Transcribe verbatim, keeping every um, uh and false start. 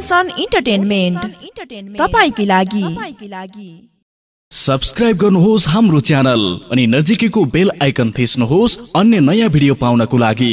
Wilkinson Entertainment तपाईंको लागि subscribe गर्नुहोस् हाम्रो च्यानल अनि नजिकैको बेल आइकन थिच्नुहोस् अन्य नयाँ भिडियो पाउनको लागि।